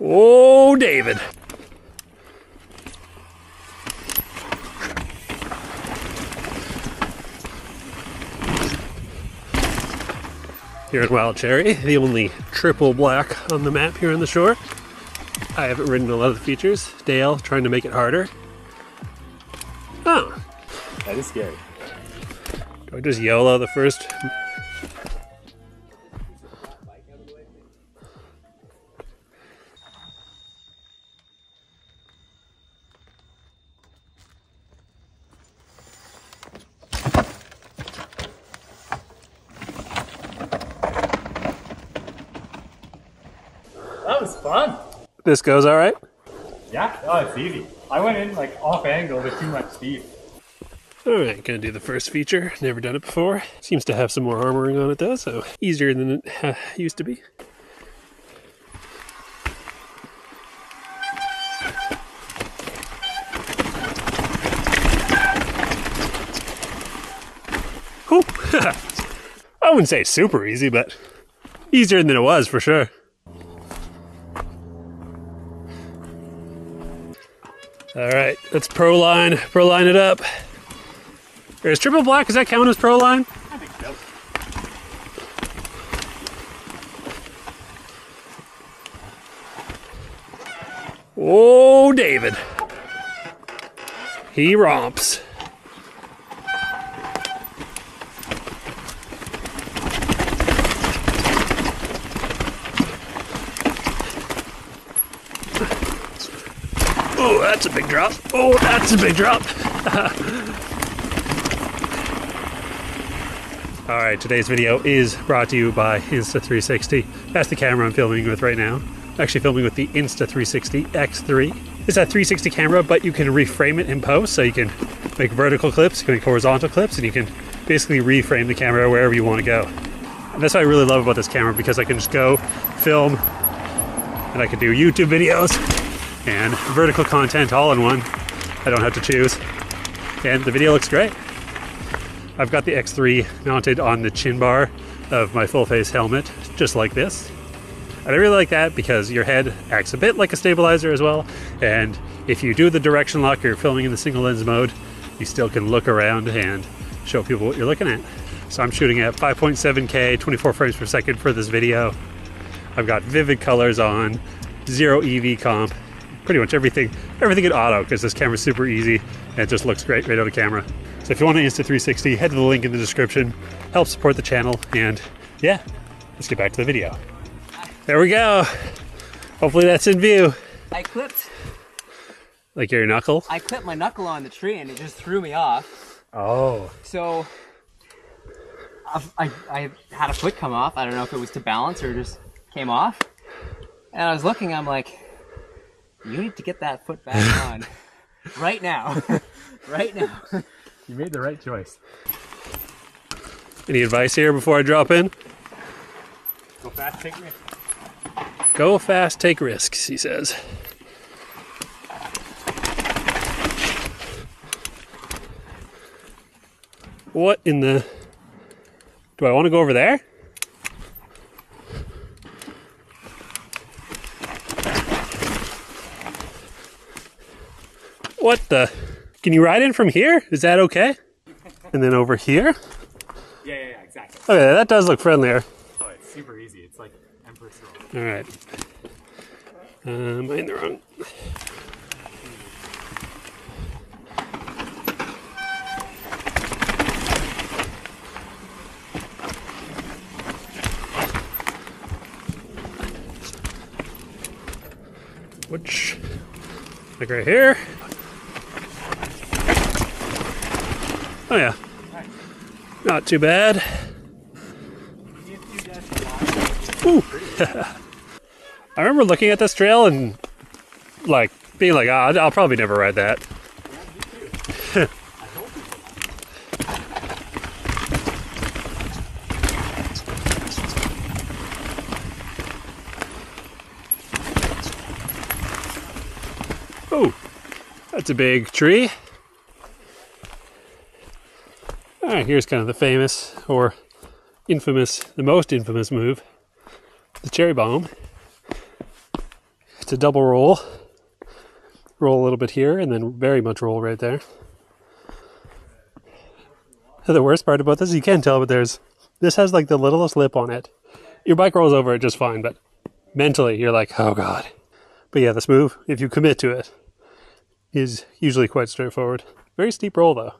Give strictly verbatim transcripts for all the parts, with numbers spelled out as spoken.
Oh, David. Here at Wild Cherry, the only triple black on the map here on the shore. I haven't ridden a lot of the features. Dale trying to make it harder. Oh. That is scary. Do I just YOLO the first? That was fun. This goes all right? Yeah, oh, it's easy. I went in like off angle with too much speed. All right, gonna do the first feature. Never done it before. Seems to have some more armoring on it though, so easier than it uh, used to be. Ooh. I wouldn't say super easy, but easier than it was for sure. All right, let's pro line, pro line it up. There's triple black, does that count as pro line? I think so. Oh, David. He romps. Oh, that's a big drop. Oh, that's a big drop. All right, today's video is brought to you by Insta three sixty. That's the camera I'm filming with right now. I'm actually filming with the Insta three sixty X three. It's a three sixty camera, but you can reframe it in post, so you can make vertical clips, you can make horizontal clips, and you can basically reframe the camera wherever you want to go. And that's what I really love about this camera, because I can just go film, and I can do YouTube videos and vertical content all in one. I don't have to choose. And the video looks great. I've got the X three mounted on the chin bar of my full face helmet, just like this. And I really like that because your head acts a bit like a stabilizer as well. And if you do the direction lock, you're filming in the single lens mode, you still can look around and show people what you're looking at. So I'm shooting at five point seven K, twenty-four frames per second for this video. I've got vivid colors on, zero E V comp, pretty much everything, everything in auto, because this camera's super easy and it just looks great right out of camera. So if you want an Insta three sixty, head to the link in the description, help support the channel, and yeah, let's get back to the video. There we go. Hopefully that's in view. I clipped. Like your knuckle? I clipped my knuckle on the tree and it just threw me off. Oh. So I, I had a foot come off. I don't know if it was to balance or just came off. And I was looking, I'm like, you need to get that foot back on. Right now. Right now. You made the right choice. Any advice here before I drop in? Go fast, take risks. Go fast, take risks, he says. What in the... Do I want to go over there? What the? Can you ride in from here? Is that okay? And then over here? Yeah, yeah, yeah, exactly. Okay, that does look friendlier. Oh, it's super easy. It's like Empress Road. All right. Uh, am I in the wrong? Which? Like right here? Oh yeah, not too bad. Ooh. I remember looking at this trail and like being like, ah, oh, I'll probably never ride that. Oh, that's a big tree. All right, here's kind of the famous, or infamous, the most infamous move, the cherry bomb. to double roll, roll a little bit here, and then very much roll right there. And the worst part about this, you can tell, but there's, this has like the littlest lip on it. Your bike rolls over it just fine, but mentally you're like, oh God. But yeah, this move, if you commit to it, is usually quite straightforward. Very steep roll though.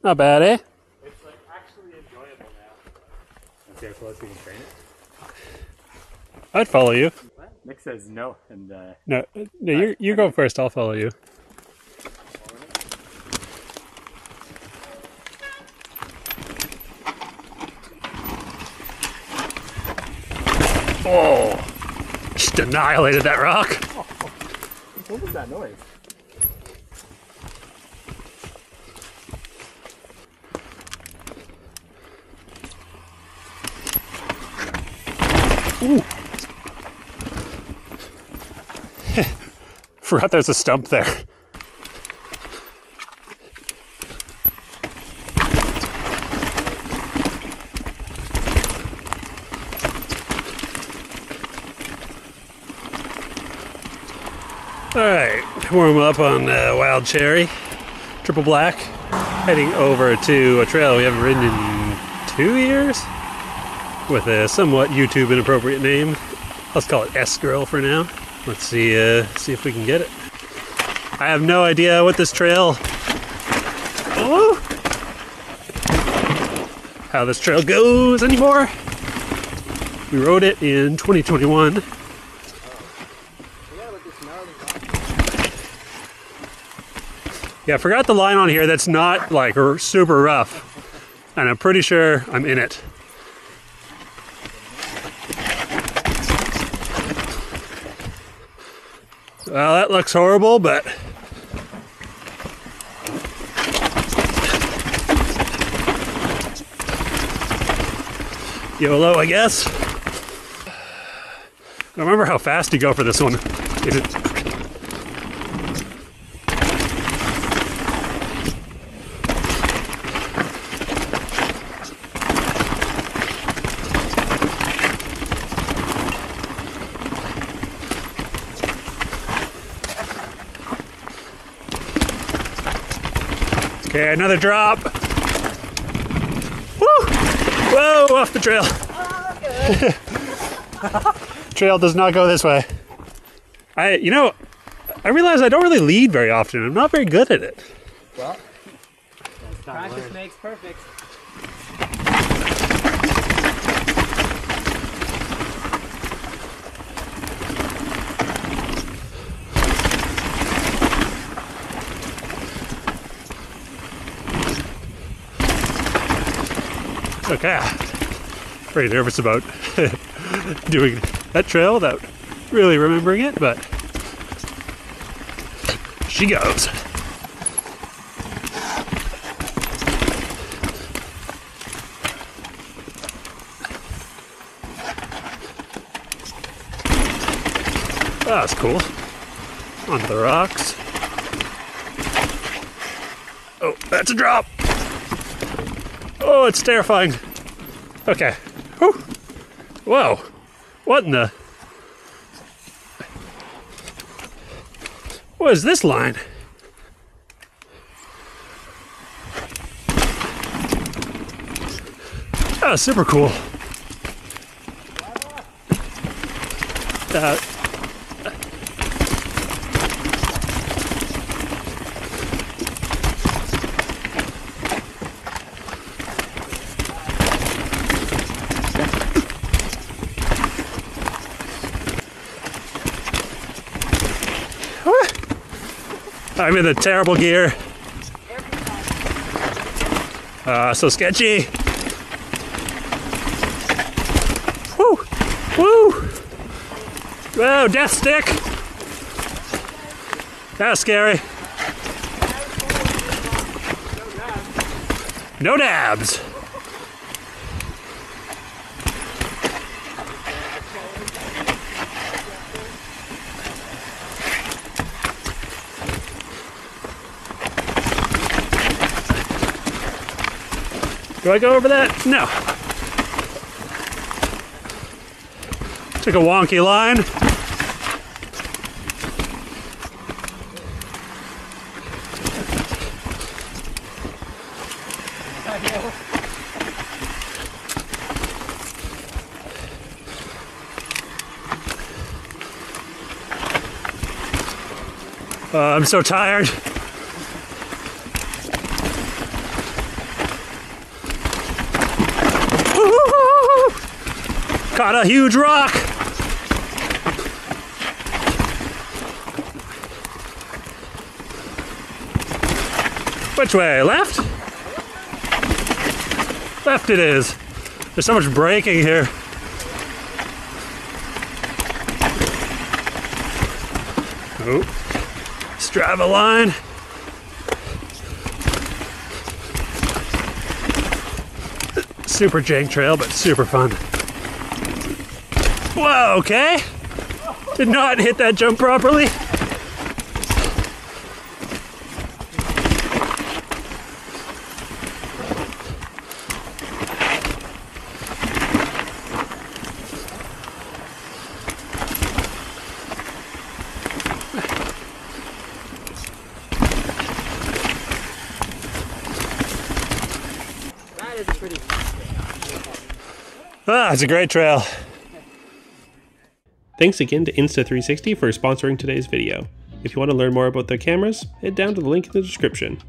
Not bad, eh? It's like actually enjoyable now. Okay, so let's see if you can train it. I'd follow you. What? Nick says no, and uh, no, no, you're you go first. I'll follow you. Oh! Just annihilated that rock. Oh, what was that noise? Ooh. Forgot there's a stump there. Alright, warm up on uh, Wild Cherry, triple black. Heading over to a trail we haven't ridden in two years? With a somewhat YouTube inappropriate name. Let's call it S-Girl for now. Let's see uh, see if we can get it. I have no idea what this trail... Oh! How this trail goes anymore. We rode it in twenty twenty-one. Yeah, I forgot the line on here that's not like super rough. And I'm pretty sure I'm in it. Well, that looks horrible, but YOLO, I guess. I don't remember how fast you go for this one. Is it? Okay, another drop. Woo! Whoa, off the trail. Oh, trail does not go this way. I, you know, I realize I don't really lead very often. I'm not very good at it. Well, practice makes perfect. Okay, pretty nervous about doing that trail without really remembering it, but she goes. Oh, that's cool. Onto the rocks. Oh, that's a drop. Oh, it's terrifying. Okay. Whew. Whoa. What in the... What is this line? Oh, super cool. Uh, I'm in a terrible gear. Uh, so sketchy. Woo! Woo! Whoa, death stick! That was scary. No dabs! Do I go over that? No. Took a wonky line. Uh, I'm so tired. Caught a huge rock. Which way? Left? Left it is. There's so much braking here. Oh. Strava line. Super jank trail, but super fun. Whoa, okay. Did not hit that jump properly. That is a pretty ah, it's a great trail. Thanks again to Insta three sixty for sponsoring today's video. If you want to learn more about their cameras, head down to the link in the description.